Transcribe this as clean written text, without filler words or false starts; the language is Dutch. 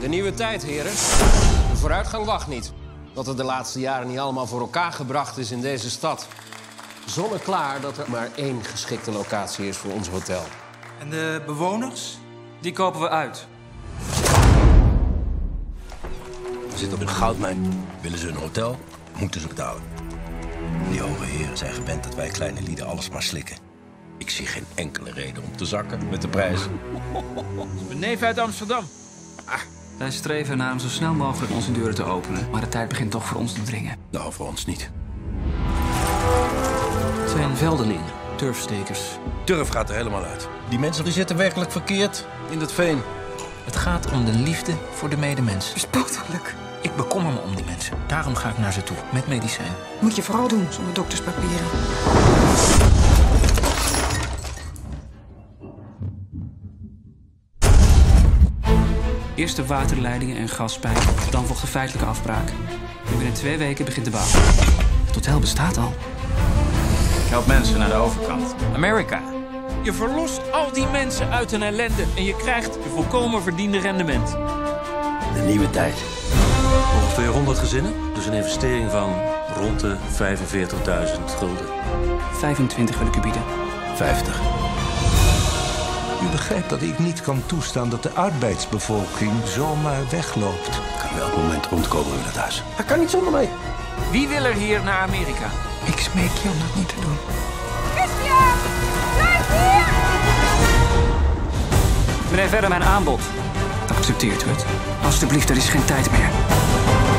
De nieuwe tijd, heren. De vooruitgang wacht niet. Wat er de laatste jaren niet allemaal voor elkaar gebracht is in deze stad. Zonneklaar dat er maar één geschikte locatie is voor ons hotel. En de bewoners? Die kopen we uit. We zitten op een goudmijn. Willen ze een hotel, moeten ze betalen. Die hoge heren zijn gewend dat wij kleine lieden alles maar slikken. Ik zie geen enkele reden om te zakken met de prijs. Mijn neef uit Amsterdam. Ah. Wij streven naar om zo snel mogelijk onze deuren te openen. Maar de tijd begint toch voor ons te dringen. Nou, voor ons niet. Het zijn veldelingen, turfstekers. Turf gaat er helemaal uit. Die mensen die zitten werkelijk verkeerd in dat veen. Het gaat om de liefde voor de medemens. Bespottelijk. Ik bekommer me om die mensen. Daarom ga ik naar ze toe, met medicijn. Moet je vooral doen, zonder dokterspapieren. Eerst de waterleidingen en gaspijpen, dan volgt de feitelijke afbraak. En binnen 2 weken begint de bouw. Het hotel bestaat al. Ik help mensen naar de overkant. Amerika. Je verlost al die mensen uit hun ellende en je krijgt je volkomen verdiende rendement. De nieuwe tijd. Ongeveer 100 gezinnen, dus een investering van rond de 45.000 gulden. 25 wil ik u bieden. 50. U begrijpt dat ik niet kan toestaan dat de arbeidsbevolking zomaar wegloopt. Ik kan wel op het moment rondkomen in het huis. Hij kan niet zonder mij. Wie wil er hier naar Amerika? Ik smeek je om dat niet te doen. Christian, blijf hier! Meneer, verder mijn aanbod. Accepteert u het? Alsjeblieft, er is geen tijd meer.